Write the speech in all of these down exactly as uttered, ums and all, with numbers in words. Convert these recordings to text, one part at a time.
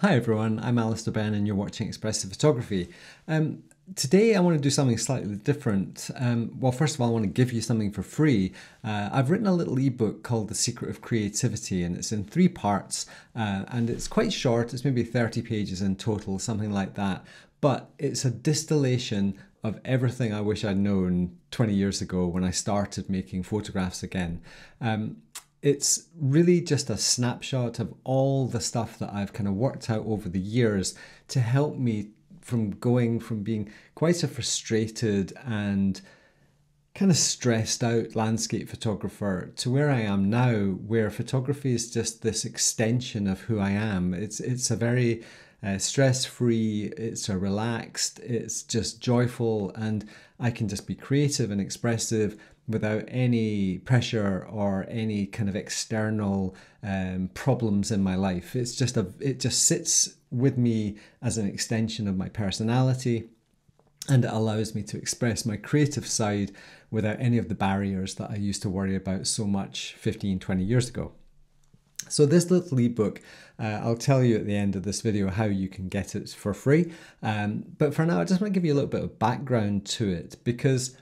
Hi everyone, I'm Alistair Benn and you're watching Expressive Photography. Um, today I want to do something slightly different. Um, well, first of all, I want to give you something for free. Uh, I've written a little ebook called The Secret of Creativity and it's in three parts uh, and it's quite short. It's maybe thirty pages in total, something like that. But it's a distillation of everything I wish I'd known twenty years ago when I started making photographs again. Um, It's really just a snapshot of all the stuff that I've kind of worked out over the years to help me from going from being quite a frustrated and kind of stressed out landscape photographer to where I am now, where photography is just this extension of who I am. It's, it's a very uh, stress-free, it's a relaxed, it's just joyful, and I can just be creative and expressive without any pressure or any kind of external um, problems in my life. It's just a, it just sits with me as an extension of my personality, and it allows me to express my creative side without any of the barriers that I used to worry about so much fifteen, twenty years ago. So this little ebook, uh, I'll tell you at the end of this video how you can get it for free. Um, but for now, I just want to give you a little bit of background to it, because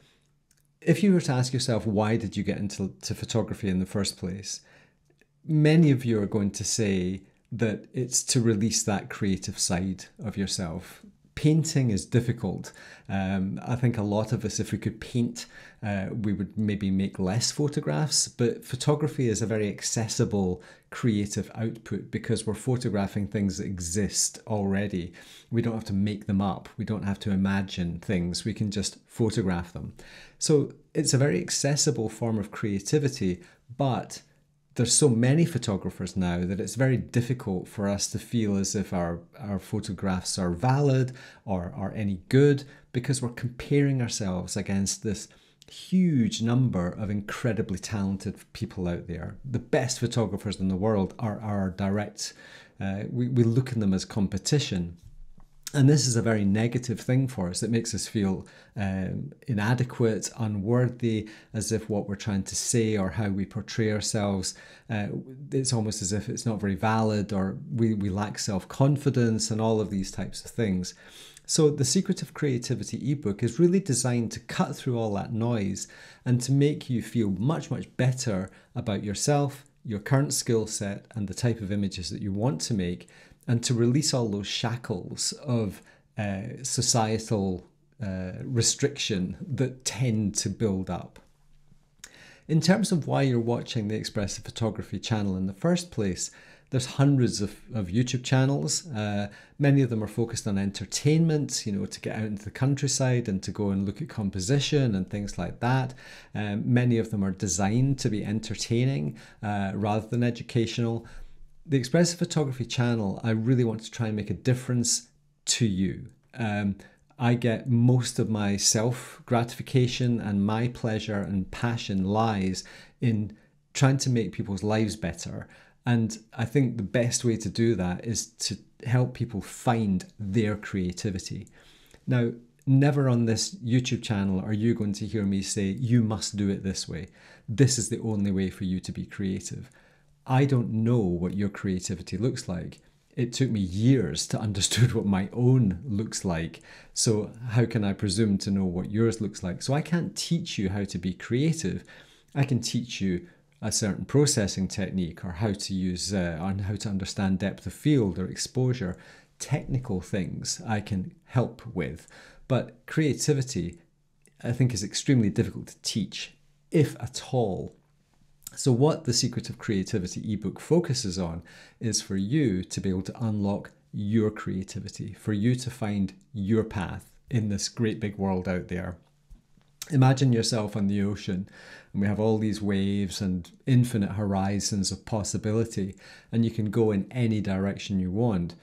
if you were to ask yourself, why did you get into to photography in the first place? Many of you are going to say that it's to release that creative side of yourself. Painting is difficult. Um, I think a lot of us, if we could paint, uh, we would maybe make less photographs, but photography is a very accessible creative output because we're photographing things that exist already. We don't have to make them up. We don't have to imagine things. We can just photograph them. So it's a very accessible form of creativity, but there's so many photographers now that it's very difficult for us to feel as if our, our photographs are valid or are any good, because we're comparing ourselves against this huge number of incredibly talented people out there. The best photographers in the world are our direct, uh, we, we look at them as competition. And this is a very negative thing for us. It makes us feel um, inadequate, unworthy, as if what we're trying to say or how we portray ourselves, uh, it's almost as if it's not very valid, or we, we lack self-confidence and all of these types of things. So the Secret of Creativity ebook is really designed to cut through all that noise and to make you feel much, much better about yourself, your current skill set, and the type of images that you want to make, and to release all those shackles of uh, societal uh, restriction that tend to build up. In terms of why you're watching the Expressive Photography channel in the first place, there's hundreds of, of YouTube channels. Uh, many of them are focused on entertainment, you know, to get out into the countryside and to go and look at composition and things like that. Um, many of them are designed to be entertaining uh, rather than educational. The Expressive Photography channel, I really want to try and make a difference to you. Um, I get most of my self-gratification and my pleasure and passion lies in trying to make people's lives better. And I think the best way to do that is to help people find their creativity. Now, never on this YouTube channel are you going to hear me say, you must do it this way. This is the only way for you to be creative. I don't know what your creativity looks like. It took me years to understand what my own looks like. So how can I presume to know what yours looks like? So I can't teach you how to be creative. I can teach you a certain processing technique, or how to use, uh, on how to understand depth of field or exposure. Technical things I can help with. But creativity, I think, is extremely difficult to teach, if at all. So what the Secret of Creativity ebook focuses on is for you to be able to unlock your creativity, for you to find your path in this great big world out there. Imagine yourself on the ocean, and we have all these waves and infinite horizons of possibility, and you can go in any direction you want.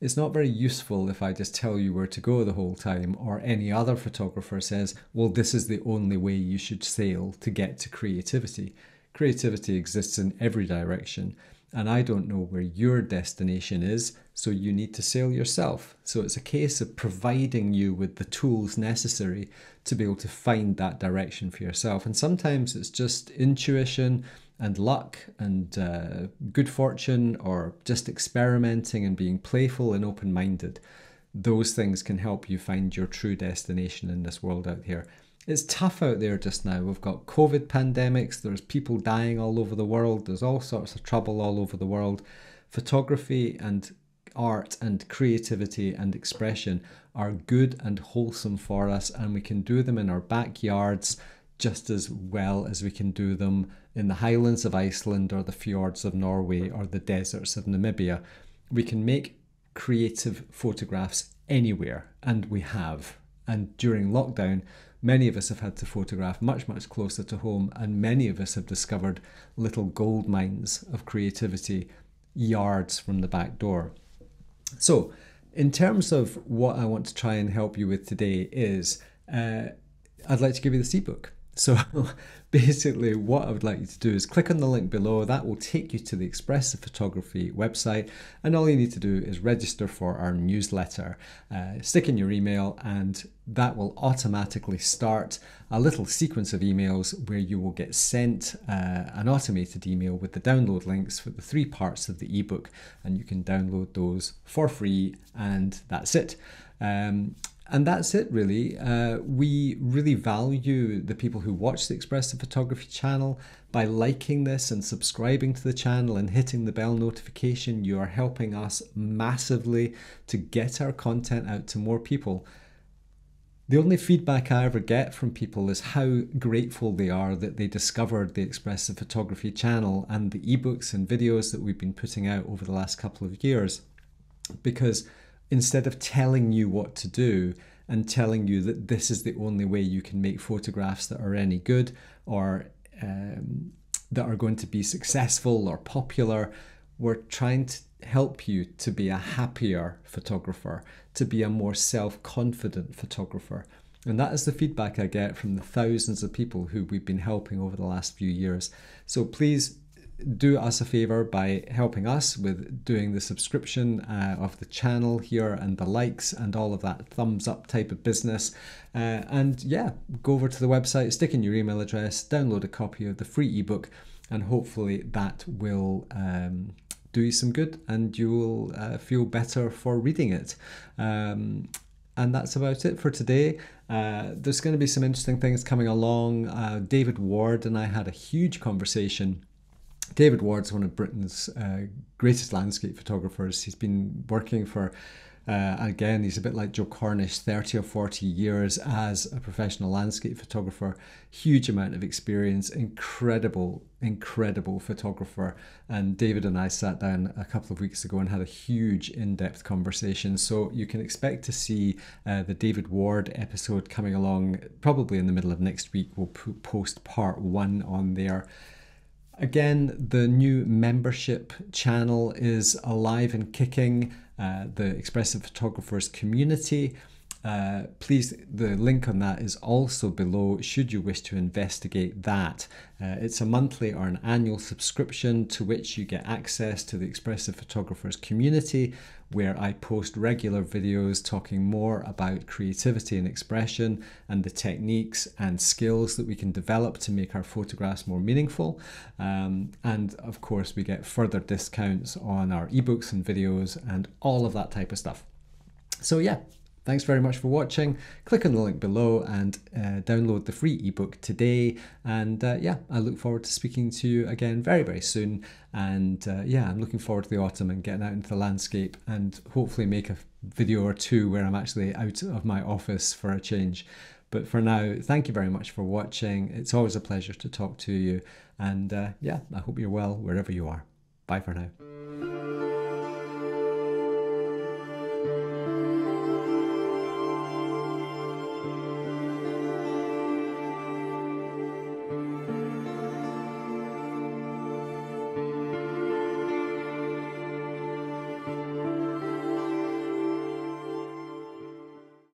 It's not very useful if I just tell you where to go the whole time, or any other photographer says, well, this is the only way you should sail to get to creativity. Creativity exists in every direction, and I don't know where your destination is, so you need to sail yourself. So it's a case of providing you with the tools necessary to be able to find that direction for yourself. And sometimes it's just intuition and luck and uh, good fortune, or just experimenting and being playful and open-minded. Those things can help you find your true destination in this world out here. It's tough out there just now. We've got COVID pandemics, there's people dying all over the world, there's all sorts of trouble all over the world. Photography and art and creativity and expression are good and wholesome for us, and we can do them in our backyards just as well as we can do them in the highlands of Iceland or the fjords of Norway or the deserts of Namibia. We can make creative photographs anywhere, and we have. And during lockdown, many of us have had to photograph much, much closer to home, and many of us have discovered little gold mines of creativity yards from the back door. So in terms of what I want to try and help you with today is uh, I'd like to give you this ebook. So basically what I would like you to do is click on the link below. That will take you to the Expressive Photography website, and all you need to do is register for our newsletter. Uh, stick in your email, and that will automatically start a little sequence of emails where you will get sent uh, an automated email with the download links for the three parts of the ebook, and you can download those for free, and that's it. Um, And that's it, really. Uh, we really value the people who watch the Expressive Photography channel. By liking this and subscribing to the channel and hitting the bell notification, you are helping us massively to get our content out to more people. The only feedback I ever get from people is how grateful they are that they discovered the Expressive Photography channel and the ebooks and videos that we've been putting out over the last couple of years, because instead of telling you what to do and telling you that this is the only way you can make photographs that are any good or um, that are going to be successful or popular, we're trying to help you to be a happier photographer, to be a more self-confident photographer. And that is the feedback I get from the thousands of people who we've been helping over the last few years. So please do us a favor by helping us with doing the subscription uh, of the channel here and the likes and all of that thumbs up type of business. Uh, and yeah, go over to the website, stick in your email address, download a copy of the free ebook, and hopefully that will um, do you some good and you will uh, feel better for reading it. Um, And that's about it for today. Uh, there's going to be some interesting things coming along. Uh, David Ward and I had a huge conversation. David Ward's one of Britain's uh, greatest landscape photographers. He's been working for, uh, again, he's a bit like Joe Cornish, thirty or forty years as a professional landscape photographer. Huge amount of experience, incredible, incredible photographer. And David and I sat down a couple of weeks ago and had a huge in-depth conversation. So you can expect to see uh, the David Ward episode coming along probably in the middle of next week. We'll post part one on there. Again, the new membership channel is alive and kicking, uh, the Expressive Photographers Community. Uh, please, the link on that is also below should you wish to investigate that. Uh, it's a monthly or an annual subscription to which you get access to the Expressive Photographers Community, where I post regular videos talking more about creativity and expression and the techniques and skills that we can develop to make our photographs more meaningful. Um, and of course, we get further discounts on our ebooks and videos and all of that type of stuff. So yeah. Thanks very much for watching. Click on the link below and uh, download the free ebook today. And uh, yeah, I look forward to speaking to you again very, very soon. And uh, yeah, I'm looking forward to the autumn and getting out into the landscape and hopefully make a video or two where I'm actually out of my office for a change. But for now, thank you very much for watching. It's always a pleasure to talk to you. And uh, yeah, I hope you're well wherever you are. Bye for now.